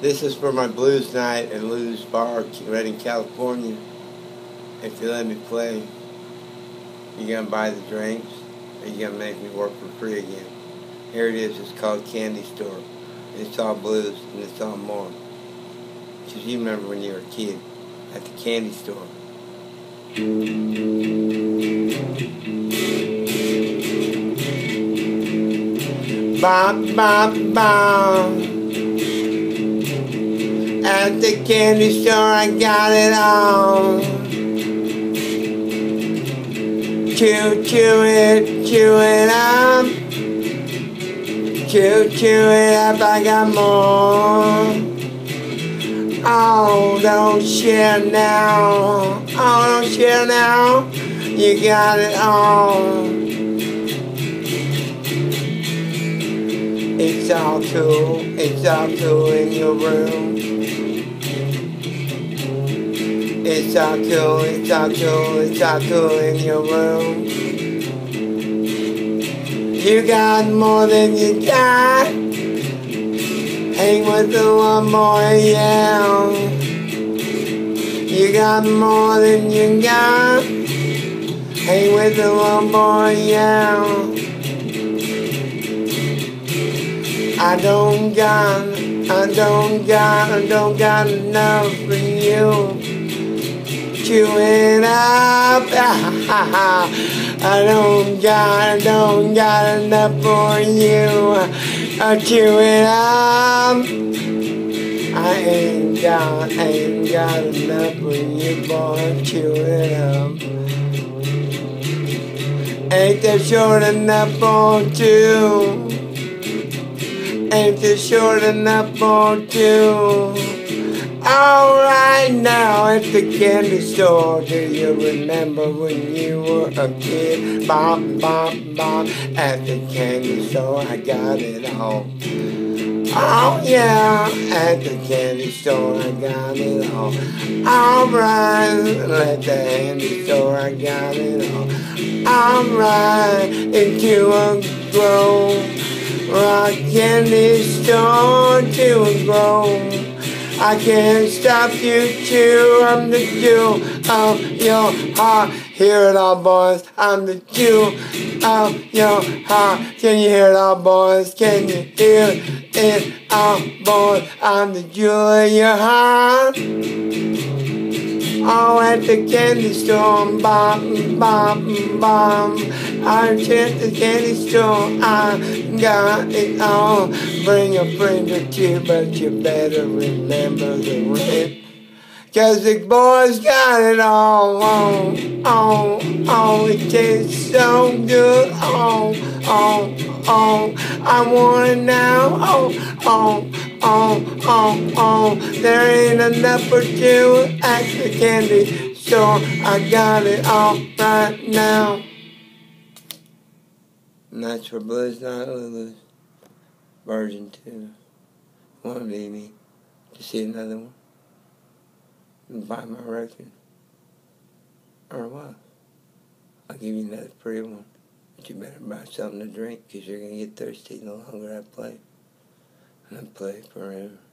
This is for my blues night at Lou's Bar, Redding, California. If you let me play, you're going to buy the drinks, or you're going to make me work for free again. Here it is. It's called Candy Store. It's all blues, and it's all more. Because you remember when you were a kid at the candy store. Bop, bop, bop. At the candy store, I got it all. Chew, chew it up. Chew it up, I got more. Oh, don't share now. Oh, don't share now. You got it all. It's all cool in your room. It's all cool, in your room. You got more than you got. Hang with the one more, yeah. You got more than you got. Hang with the one more, yeah. I don't got enough for you. Chew it up, I don't got enough for you. I chew it up. I ain't got enough for you, boy. Chew it up. Ain't that short enough for two? Ain't that short enough for two? All right now at the candy store, do you remember when you were a kid? Bop, bop, bop, at the candy store, I got it all. Oh yeah, at the candy store, I got it all. All right, at the candy store, I got it all. All right, into a grove, rock candy store, to a grove. I can't stop you too, I'm the Jew of your heart. Hear it all, boys, I'm the Jew of your heart. Can you hear it all, boys? Can you hear it all, boys? I'm the Jew of your heart. Oh, at the candy store, bop, bop, bop. I at the candy store, I got it all. Bring a friend or two, but you better remember the rent. 'Cause the boys got it all. Oh, oh, oh, it tastes so good. Oh, oh, oh, I want it now. Oh, oh, oh, oh, oh, there ain't enough for two at the candy store. I got it all right now. And that's for Blues Night Lulu's version 2. Won't leave me to see another one and buy my record. Or what? I'll give you another free one. But you better buy something to drink because you're going to get thirsty the longer I play. And I play forever.